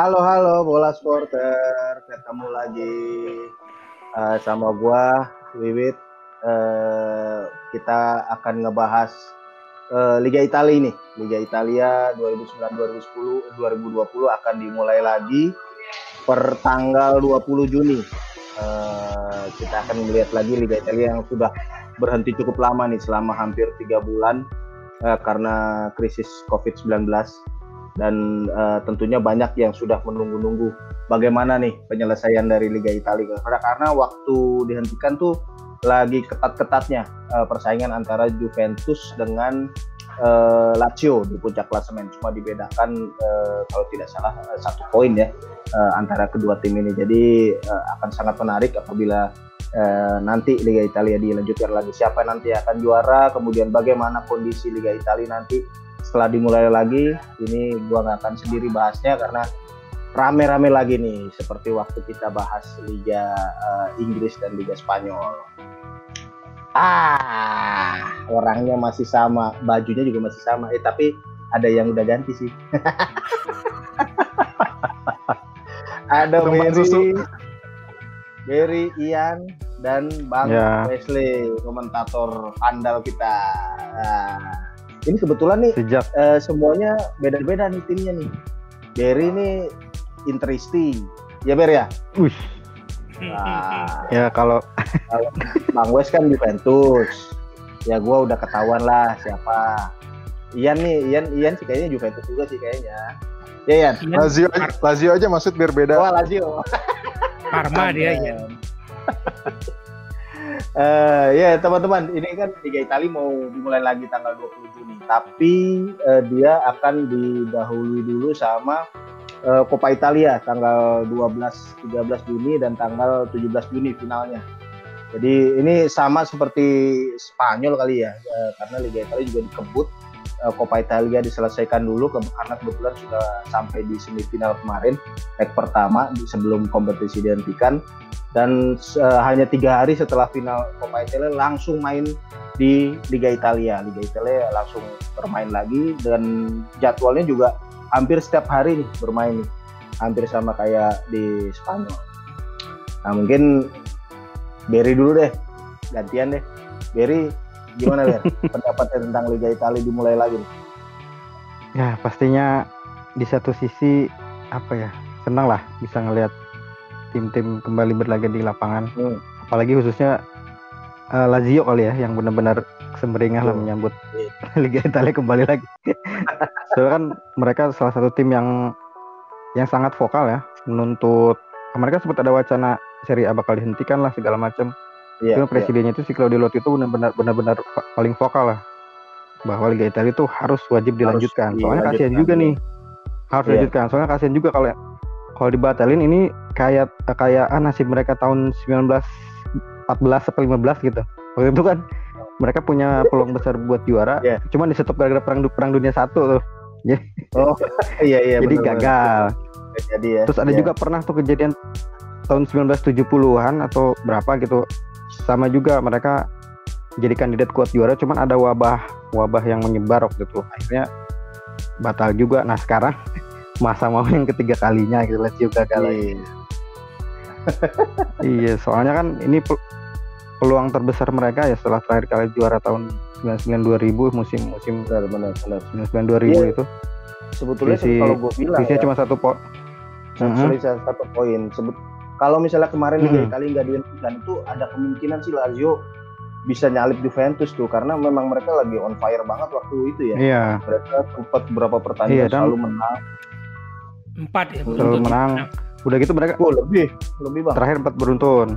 Halo, halo, Bolasporter. Ketemu lagi sama gua, Wiwit. Kita akan ngebahas Liga Italia ini. Liga Italia 2009-2010, 2020 akan dimulai lagi per tanggal 20 Juni. Kita akan melihat lagi Liga Italia yang sudah berhenti cukup lama nih, selama hampir 3 bulan karena krisis COVID-19. Dan tentunya banyak yang sudah menunggu-nunggu bagaimana nih penyelesaian dari Liga Italia, karena waktu dihentikan tuh lagi ketat-ketatnya persaingan antara Juventus dengan Lazio di puncak klasemen. Cuma dibedakan kalau tidak salah 1 poin ya antara kedua tim ini. Jadi akan sangat menarik apabila nanti Liga Italia dilanjutkan lagi, siapa nanti akan juara, kemudian bagaimana kondisi Liga Italia nanti setelah dimulai lagi. Ini gua nggak akan sendiri bahasnya karena rame-rame lagi nih, seperti waktu kita bahas Liga Inggris dan Liga Spanyol. Orangnya masih sama, bajunya juga masih sama, tapi ada yang udah ganti sih. Ada Berry, Ian, dan Bang Wesley, komentator andal kita. Ini kebetulan nih semuanya beda-beda nih timnya nih. Berry ini Interisti, ya Ber ya? Ya kalau Bang Wes kan Juventus. Ya gue udah ketahuan lah siapa. Ian sih kayaknya Juventus juga sih kayaknya. Ya Ian. Lazio aja maksud biar beda. Wah Lazio. Parma dia Ian. Ya teman-teman, ini kan Liga Italia mau dimulai lagi tanggal 20 Juni, tapi dia akan didahului dulu sama Coppa Italia tanggal 12-13 Juni dan tanggal 17 Juni finalnya. Jadi ini sama seperti Spanyol kali ya, karena Liga Italia juga dikebut. Coppa Italia diselesaikan dulu karena kebetulan sudah sampai di semifinal kemarin, leg pertama sebelum kompetisi dihentikan, dan hanya 3 hari setelah final Coppa Italia langsung main di Liga Italia. Liga Italia langsung bermain lagi dan jadwalnya juga hampir setiap hari nih bermain nih, hampir sama kayak di Spanyol. Nah mungkin Berry dulu deh, gantian deh Berry. Gimana Ber, pendapatnya tentang Liga Italia dimulai lagi? Ya pastinya di satu sisi senang lah bisa ngelihat tim-tim kembali berlaga di lapangan, apalagi khususnya Lazio kali ya, yang benar-benar semberingah lah menyambut Liga Italia kembali lagi. Soalnya kan mereka salah satu tim yang sangat vokal ya, menuntut. Mereka sempat ada wacana Serie A bakal dihentikan lah segala macam. Karena presidennya itu si Claudio Lotito itu benar-benar paling vokal lah bahwa Liga Italia itu harus wajib dilanjutkan. Soalnya kasihan juga nih, harus dilanjutkan. Soalnya kasihan juga kalau dibatalin ini kayak nasib mereka tahun 1914-15 gitu. Waktu itu kan mereka punya peluang besar buat juara, cuma di stop gara-gara perang dunia 1 tuh. Jadi gagal. Jadi ya. Terus ada juga pernah tuh kejadian tahun 1970-an atau berapa gitu. Sama juga mereka jadi kandidat kuat juara, cuman ada wabah yang menyebar waktu itu, akhirnya batal juga. Nah sekarang masa mau yang ketiga kalinya gitu, Lazio gagal lagi. Iya soalnya kan ini peluang terbesar mereka ya setelah terakhir kali juara tahun 99-2000 musim 99-2000 itu. Sebetulnya kalau gue bilang ya, cuma 1 poin. Kalau misalnya kemarin Liga Italia nggak dihentikan itu ada kemungkinan sih Lazio bisa nyalip Juventus tuh, karena memang mereka lagi on fire banget waktu itu ya. Iya. Mereka sempat beberapa pertandingan selalu menang. 4 ya. Selalu menang. Udah gitu mereka lebih banget. Terakhir 4 beruntun.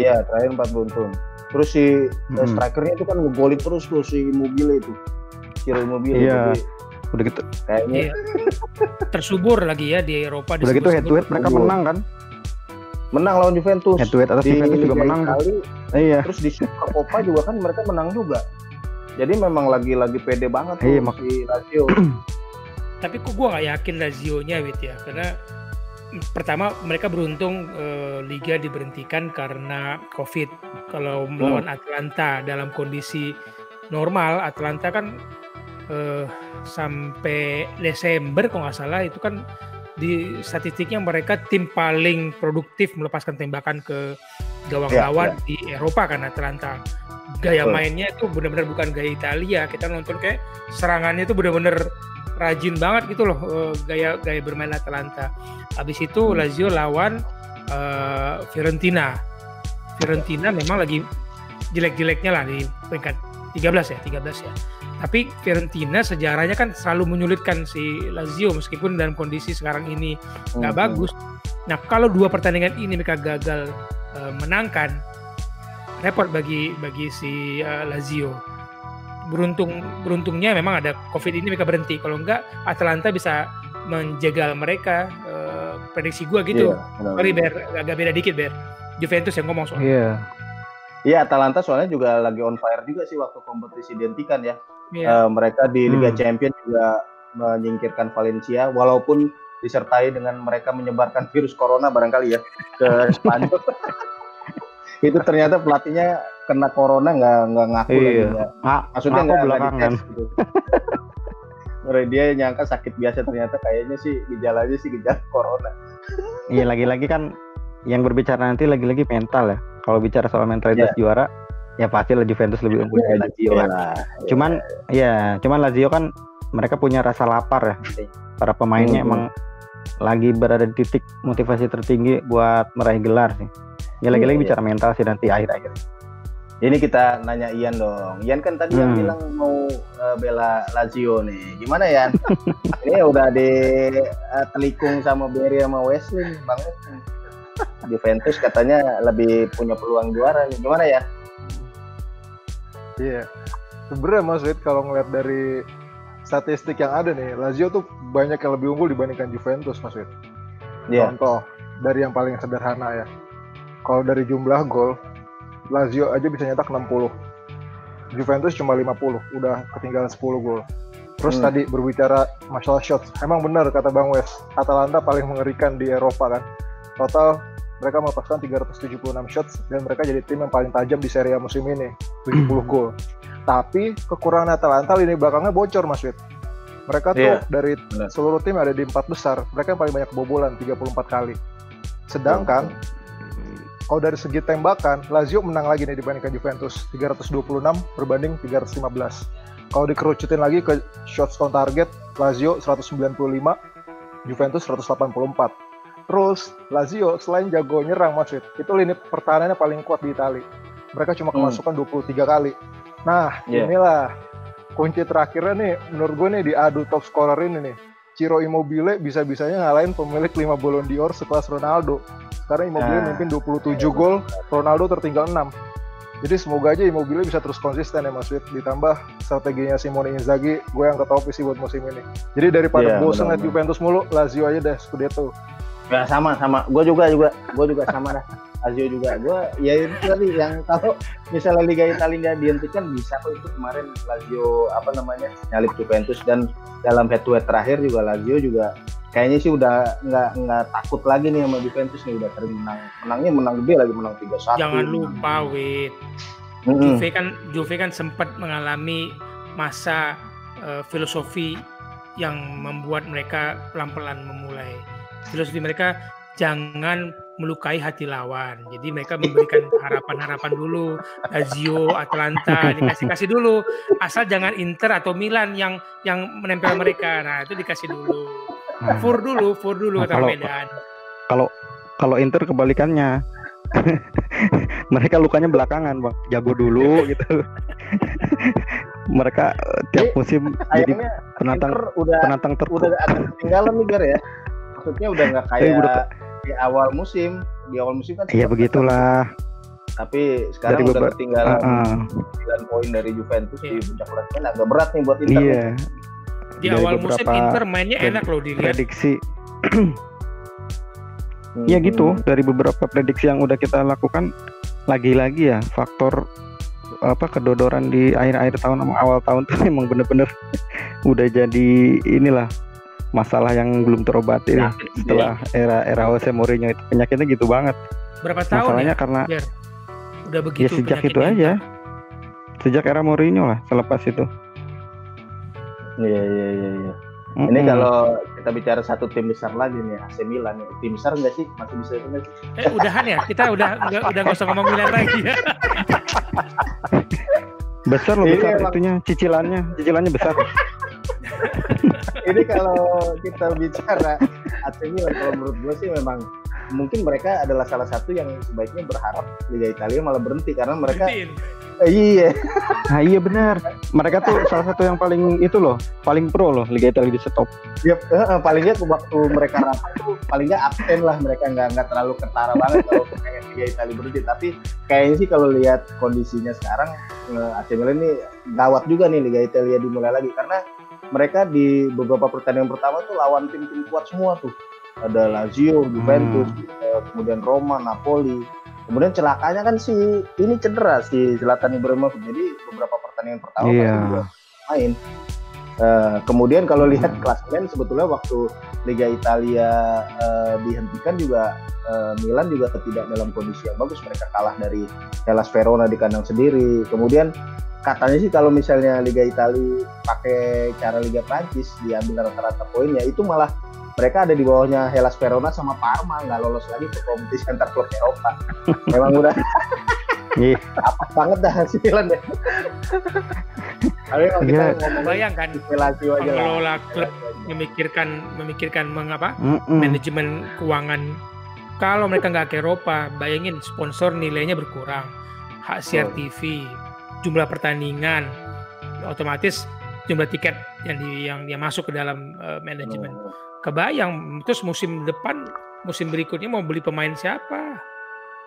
Iya, terakhir 4 beruntun. Terus si strikernya itu kan ngegolin terus tuh si Immobile itu. Ciro Immobile. Iya. Udah gitu. Kayaknya tersubur lagi ya di Eropa. Udah gitu head-to-head mereka menang kan? Menang lawan Juventus. Head-to-head atas Juventus juga menang kali. Iya. Terus di Coppa juga kan mereka menang juga. Jadi memang lagi pede banget tuh si Lazio. Tapi kok gue nggak yakin Lazio-nya Wit ya, karena pertama mereka beruntung liga diberhentikan karena Covid. Kalau melawan Atalanta dalam kondisi normal, Atalanta kan sampai Desember kalau nggak salah itu kan di statistiknya mereka tim paling produktif melepaskan tembakan ke gawang lawan di Eropa kan Atalanta. Gaya mainnya itu benar-benar bukan gaya Italia. Kita nonton kayak serangannya itu benar-benar rajin banget gitu loh gaya bermain Atalanta. Habis itu Lazio lawan Fiorentina. Fiorentina memang lagi jelek-jeleknya lah di peringkat 13 ya. Tapi Fiorentina sejarahnya kan selalu menyulitkan si Lazio meskipun dalam kondisi sekarang ini nggak bagus. Nah kalau dua pertandingan ini mereka gagal menangkan, repot bagi si Lazio. Beruntungnya memang ada Covid ini mereka berhenti. Kalau enggak Atalanta bisa menjegal mereka. Prediksi gua gitu. Sorry Ber, agak beda dikit Ber. Juventus yang ngomong soalnya. Iya, Atalanta soalnya juga lagi on fire juga sih waktu kompetisi dihentikan ya. Mereka di Liga Champions juga menyingkirkan Valencia, walaupun disertai dengan mereka menyebarkan virus corona barangkali ya ke Spanyol. Itu ternyata pelatihnya kena corona nggak ngaku lagi. Maksudnya nggak dites gitu. Dia nyangka sakit biasa, ternyata kayaknya sih gejalanya gejala corona. Iya, lagi-lagi kan yang berbicara nanti lagi-lagi mental ya. Kalau bicara soal mentalitas juara, ya pasti Juventus lebih unggul dari Lazio lah. Cuman cuman Lazio kan mereka punya rasa lapar ya. Para pemainnya emang lagi berada di titik motivasi tertinggi buat meraih gelar sih. Ya lagi-lagi bicara mental sih nanti akhir-akhir. Ini kita nanya Ian dong. Ian kan tadi yang bilang mau bela Lazio nih. Gimana Ian? Ini udah di telikung sama Berry sama Wesley banget. Juventus katanya lebih punya peluang juara nih. Gimana ya? Iya. Sebenarnya Mas Wid kalau ngeliat dari statistik yang ada nih, Lazio tuh banyak yang lebih unggul dibandingkan Juventus Mas Wid. Contoh dari yang paling sederhana ya. Kalau dari jumlah gol, Lazio aja bisa nyetak 60. Juventus cuma 50, udah ketinggalan 10 gol. Terus tadi berbicara masalah shots, emang benar kata Bang Wes, Atalanta paling mengerikan di Eropa kan. Total mereka melepaskan 376 shots dan mereka jadi tim yang paling tajam di Serie A musim ini, 70 gol. Tapi kekurangan Atalanta lini belakangnya bocor Mas Wid. Mereka tuh dari seluruh tim ada di 4 besar, mereka yang paling banyak kebobolan 34 kali. Sedangkan kalau dari segi tembakan, Lazio menang lagi nih dibandingkan Juventus, 326 berbanding 315. Kalau dikerucutin lagi ke shots on target, Lazio 195, Juventus 184. Terus Lazio selain jago nyerang Mas Wid, itu lini pertahanannya paling kuat di Italia. Mereka cuma kemasukan 23 kali. Nah, inilah kunci terakhirnya nih, menurut gue nih diadu top scorer ini nih. Ciro Immobile bisa-bisanya ngalahin pemilik 5 Ballon d'Or sekelas Ronaldo. Sekarang Immobile memimpin 27 gol, Ronaldo tertinggal 6. Jadi semoga aja Immobile bisa terus konsisten ya Mas Wid. Ditambah strateginya Simone Inzaghi, gue yang ketopik sih buat musim ini. Jadi daripada bosan lihat Juventus mulu, Lazio aja deh Scudetto. Ya sama. Gue juga sama dah. Lazio juga. Gue ya itu tadi yang kalau misalnya Liga Italia dihentikan bisa kok itu kemarin Lazio nyalip Juventus, dan dalam head-to-head terakhir juga Lazio juga kayaknya sih udah nggak takut lagi nih sama Juventus nih, udah sering menang gede lagi, menang 3-1. Jangan lupa Wid, Juve kan sempat mengalami masa filosofi yang membuat mereka pelan-pelan memulai filosofi mereka jangan melukai hati lawan. Jadi mereka memberikan harapan-harapan dulu. Lazio, Atalanta dikasih-kasih dulu. Asal jangan Inter atau Milan yang menempel mereka. Nah, itu dikasih dulu. Fur dulu kata Medan. Kalau Inter kebalikannya. Mereka lukanya belakangan, Bang. Jago dulu gitu. Mereka tiap musim jadi penantang terkuat. Udah agak ketinggalan nih Gar ya. Maksudnya udah enggak kayak di awal musim kan iya begitulah ternyata. Tapi sekarang dari udah ketinggalan 9 poin dari Juventus di puncak klasemen, agak berat nih buat Inter di awal musim Inter mainnya enak loh dilihat prediksi ya gitu. Dari beberapa prediksi yang udah kita lakukan, lagi-lagi ya faktor kedodoran di akhir-akhir tahun sama awal tahun tuh emang bener-bener udah jadi inilah masalah yang belum terobati nih setelah era Jose Mourinho itu. Penyakitnya gitu banget. Berapa tahun masalahnya ya? Karena udah begitu ya sejak itu aja. Sejak era Mourinho lah, selepas itu. Iya. Ini kalau kita bicara satu tim besar lagi nih, AC Milan. Tim besar nggak sih? Masih bisa itu nggak sih? Udahan ya? Kita udah nggak usah ngomong Milan lagi ya. Besar loh, besar itunya, cicilannya besar. Ini kalau kita bicara AC Milan, kalau menurut gue sih memang mungkin mereka adalah salah satu yang sebaiknya berharap Liga Italia malah berhenti, karena mereka iya. Nah, iya benar. Mereka tuh salah satu yang paling itu loh, paling pro loh Liga Italia di stop. Yep, palingnya waktu mereka rapat tuh paling nggak absen lah, mereka nggak terlalu ketara banget kalau pengen Liga Italia berhenti. Tapi kayaknya sih kalau lihat kondisinya sekarang, AC Milan ini gawat juga nih Liga Italia dimulai lagi, karena mereka di beberapa pertandingan pertama tuh lawan tim-tim kuat semua tuh. Ada Lazio, Juventus, kemudian Roma, Napoli. Kemudian celakanya kan ini cedera si Zlatan Ibrahimovic. Jadi beberapa pertandingan pertama kan juga main. Kemudian kalau lihat klasemen sebetulnya waktu Liga Italia dihentikan juga Milan juga tidak dalam kondisi yang bagus. Mereka kalah dari Hellas Verona di kandang sendiri. Kemudian katanya sih kalau misalnya Liga Italia pakai cara Liga Prancis diambil rata-rata poinnya, itu malah mereka ada di bawahnya Hellas Verona sama Parma, nggak lolos lagi ke kompetisi antar klub Eropa. Memang udah apa banget dah hasilnya deh. Tapi kalau kita bayangkan pengelola klub memikirkan mengapa manajemen keuangan. Kalau mereka nggak ke Eropa, bayangin sponsor nilainya berkurang, hak siar TV, jumlah pertandingan, otomatis jumlah tiket yang masuk ke dalam manajemen. Kebayang, terus musim depan, musim berikutnya mau beli pemain siapa?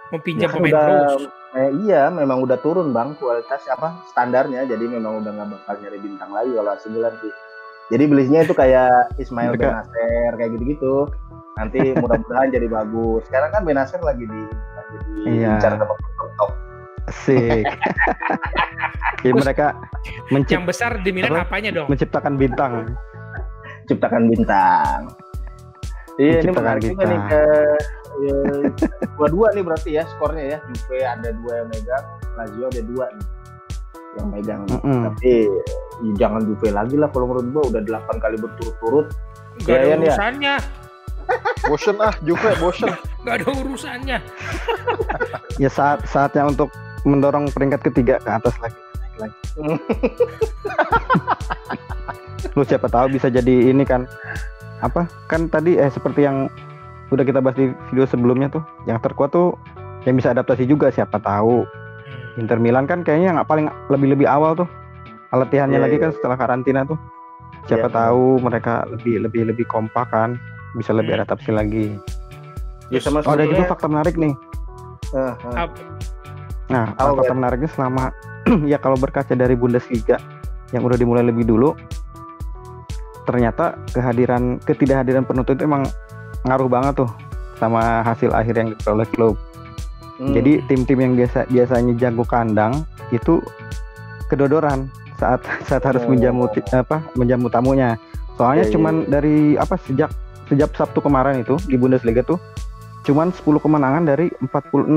Mau pinjam pemain terus? Iya, memang udah turun bang kualitas standarnya, jadi memang udah nggak bakal nyari bintang lagi kalau AC Milan sih. Jadi belinya itu kayak Ismail Benacer kayak gitu-gitu. Nanti mudah-mudahan jadi bagus. Sekarang kan Benacer lagi diincar sama top. Asik. Jadi mereka yang besar di Milan apanya dong? Menciptakan bintang. Iya, ini menarik juga nih ke 2-2 nih berarti ya skornya ya. Juve ada 2 yang megang, Lazio ada 2 nih yang megang. Tapi jangan Juve lagi lah kalau menurut gua, udah 8 kali berturut-turut. Gak ada urusannya. Bosen Juve, bosen. Gak ada urusannya. Ya saatnya untuk mendorong peringkat ketiga ke atas lagi. Lu siapa tahu bisa jadi ini kan tadi seperti yang udah kita bahas di video sebelumnya tuh, yang terkuat tuh yang bisa adaptasi juga, siapa tahu Inter Milan kan kayaknya nggak paling lebih awal tuh latihannya kan setelah karantina tuh, siapa tahu mereka lebih kompak kan, bisa lebih adaptasi lagi. Ada juga fakta menarik nih. Fakta menariknya selama ya kalau berkaca dari Bundesliga yang udah dimulai lebih dulu, ternyata ketidakhadiran penonton itu emang ngaruh banget tuh sama hasil akhir yang diperoleh klub. Jadi tim-tim yang biasanya jago kandang itu kedodoran saat harus menjamu tamunya. Soalnya cuman dari sejak Sabtu kemarin itu di Bundesliga tuh cuman 10 kemenangan dari 46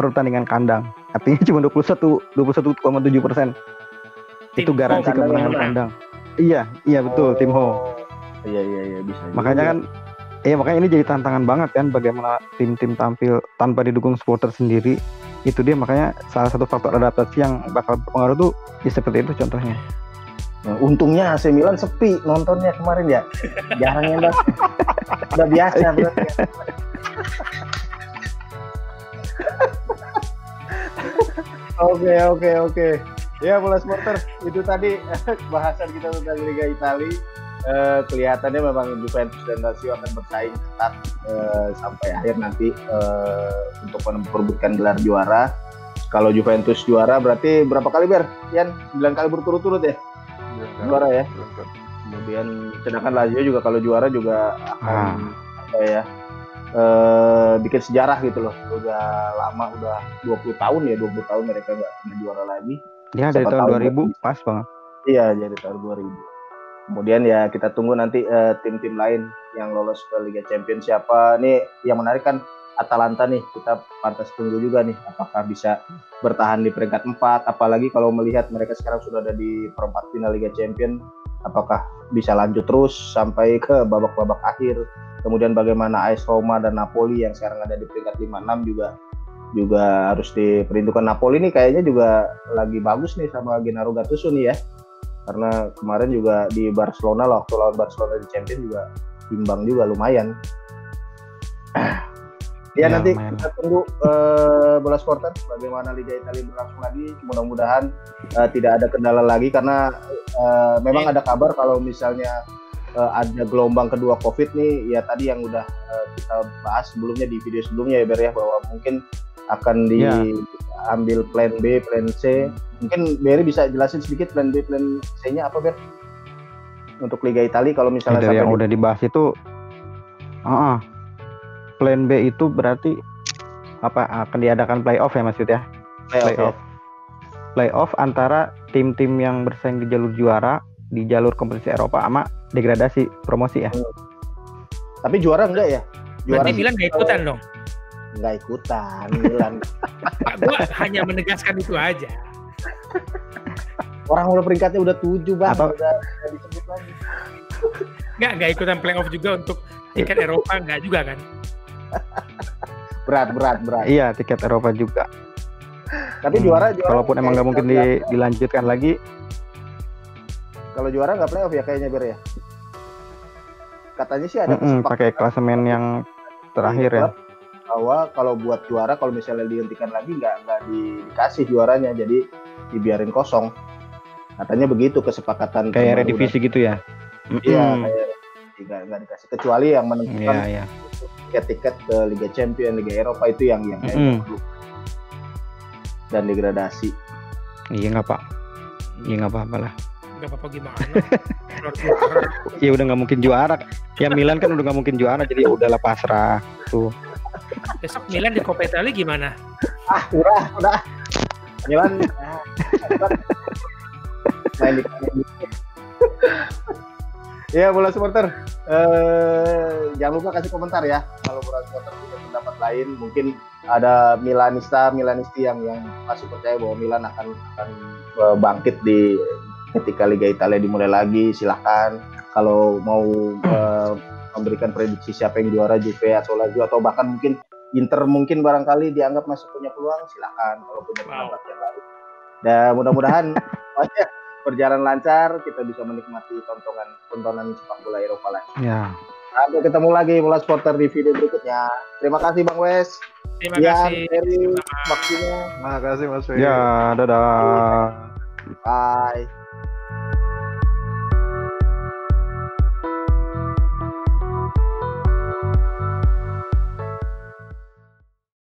pertandingan kandang. Artinya cuma 21,7%. Itu garansi kemenangan kandang. Iya betul, tim home. Iya bisa. Makanya ini jadi tantangan banget kan, bagaimana tim-tim tampil tanpa didukung supporter sendiri. Itu dia, makanya salah satu faktor adaptasi yang bakal berpengaruh tuh ya seperti itu contohnya. Nah, untungnya AC Milan sepi nontonnya kemarin ya. Jarangnya udah biasa berarti. Oke. Ya, Bolasporter, itu tadi bahasan kita tentang Liga Italia. Kelihatannya memang Juventus dan Lazio akan bersaing ketat sampai akhir nanti untuk memperebutkan gelar juara. Kalau Juventus juara berarti berapa kali, Ber? Yan, 9 kali berturut-turut ya? Juara ya? Kemudian, sedangkan Lazio juga kalau juara juga akan bikin sejarah gitu loh. Udah lama, udah 20 tahun mereka nggak pernah juara lagi. Ya, dari tahun 2000 pas banget. Iya, dari tahun 2000. Kemudian ya kita tunggu nanti tim-tim lain yang lolos ke Liga Champions siapa. Nih yang menarik kan Atalanta nih, kita pantas tunggu juga nih apakah bisa bertahan di peringkat 4, apalagi kalau melihat mereka sekarang sudah ada di perempat final Liga Champions. Apakah bisa lanjut terus sampai ke babak-babak akhir? Kemudian bagaimana AS Roma dan Napoli yang sekarang ada di peringkat 5-6 juga harus diperhitungkan. Napoli ini kayaknya juga lagi bagus nih sama Gennaro Gattuso nih ya. Karena kemarin juga di Barcelona, waktu lawan Barcelona di Champions juga imbang juga lumayan. Ya nanti kita tunggu bola sportan bagaimana Liga Italia berlangsung lagi. Mudah-mudahan tidak ada kendala lagi karena memang ada kabar kalau misalnya ada gelombang kedua COVID nih. Ya tadi yang udah kita bahas sebelumnya di video sebelumnya ya Ber ya, bahwa mungkin akan diambil plan B, plan C. Mungkin Beri bisa jelasin sedikit plan B, plan C-nya apa Ber? Untuk Liga Italia kalau misalnya dari yang udah dibahas itu. Plan B itu berarti apa, akan diadakan playoff ya Mas Yud ya? Playoff. Playoff antara tim-tim yang bersaing di jalur juara di jalur kompetisi Eropa sama degradasi promosi ya. Tapi juara enggak ya? Juara berarti Milan enggak ikutan dong? Enggak ikutan Milan. Pak, gua hanya menegaskan itu aja. Orang udah peringkatnya udah 7 Bang. Atau... udah disebut lagi. Enggak ikutan playoff juga untuk tiket Eropa enggak juga kan? berat iya tiket Eropa juga tapi juara kalaupun emang nggak mungkin dilanjutkan lagi kalau juara nggak playoff ya kayaknya Ber ya katanya sih ada pakai klasemen yang terakhir ya bahwa kalau buat juara kalau misalnya dihentikan lagi nggak dikasih juaranya jadi dibiarin kosong katanya begitu kesepakatan kayak redivisi gitu ya iya nggak dikasih kecuali yang menentukan tiket ke Liga Champions, Liga Eropa itu yang perlu dan degradasi. Iya nggak Pak, iya nggak apa-apa lah. Nggak apa-apa gimana? Ya udah nggak mungkin juara. Ya Milan kan udah nggak mungkin juara, jadi ya udahlah pasrah tuh. Besok Milan di Coppa Italia gimana? Udah. Milan main di. Ya bola supporter, jangan lupa kasih komentar ya. Kalau bola supporter punya pendapat lain, mungkin ada Milanisti yang masih percaya bahwa Milan akan bangkit di ketika Liga Italia dimulai lagi. Silahkan kalau mau memberikan prediksi siapa yang juara Juve atau Lazio atau bahkan mungkin Inter mungkin barangkali dianggap masih punya peluang. Silahkan kalau punya pendapat yang lain. Dan mudah-mudahan. Berjalan lancar, kita bisa menikmati tontonan sepak bola Eropa lagi. Ya. Sampai ketemu lagi bola supporter di video berikutnya. Terima kasih Bang Wes. Terima kasih. Terima kasih Mas Wes. Ya, dadah. Bye.